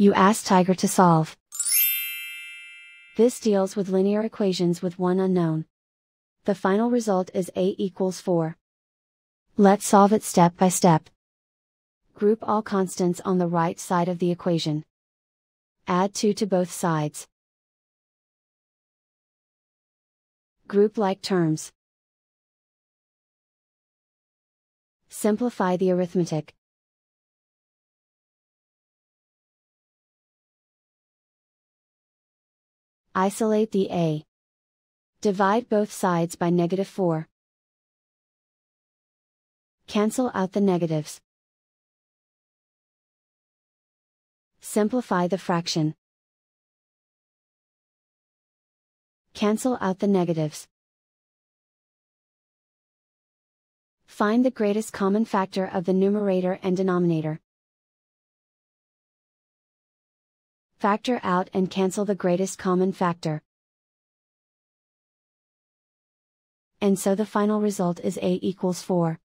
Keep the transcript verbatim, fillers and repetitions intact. you ask Tiger to solve. This deals with linear equations with one unknown. The final result is A equals four. Let's solve it step by step. Group all constants on the right side of the equation. Add two to both sides. Group like terms. Simplify the arithmetic. Isolate the A. Divide both sides by negative four. Cancel out the negatives. Simplify the fraction. Cancel out the negatives. Find the greatest common factor of the numerator and denominator. Factor out and cancel the greatest common factor. And so the final result is A equals four.